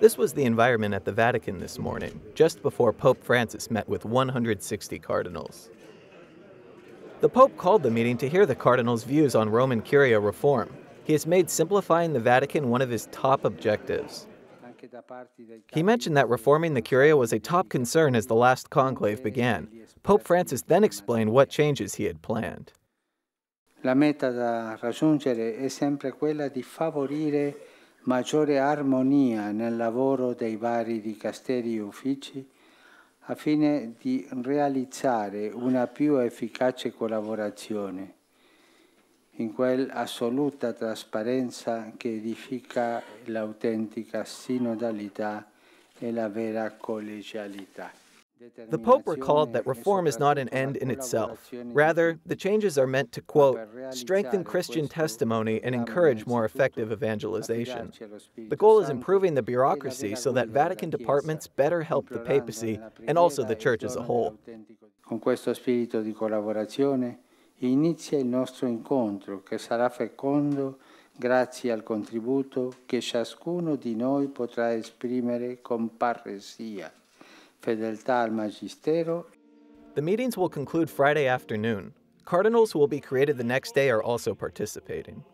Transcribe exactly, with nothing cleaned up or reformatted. This was the environment at the Vatican this morning, just before Pope Francis met with one hundred sixty cardinals. The Pope called the meeting to hear the cardinals' views on Roman Curia reform. He has made simplifying the Vatican one of his top objectives. He mentioned that reforming the Curia was a top concern as the last conclave began. Pope Francis then explained what changes he had planned. La meta da raggiungere è sempre quella di favorire maggiore armonia nel lavoro dei vari dicasteri e uffici a fine di realizzare una più efficace collaborazione in quell'assoluta trasparenza che edifica l'autentica sinodalità e la vera collegialità. The Pope recalled that reform is not an end in itself. Rather, the changes are meant to, quote, strengthen Christian testimony and encourage more effective evangelization. The goal is improving the bureaucracy so that Vatican departments better help the papacy and also the Church as a whole. Con questo spirito di collaborazione inizia il nostro incontro, che sarà fecondo grazie al contributo che ciascuno di noi potrà esprimere con parresia. The meetings will conclude Friday afternoon. Cardinals who will be created the next day are also participating.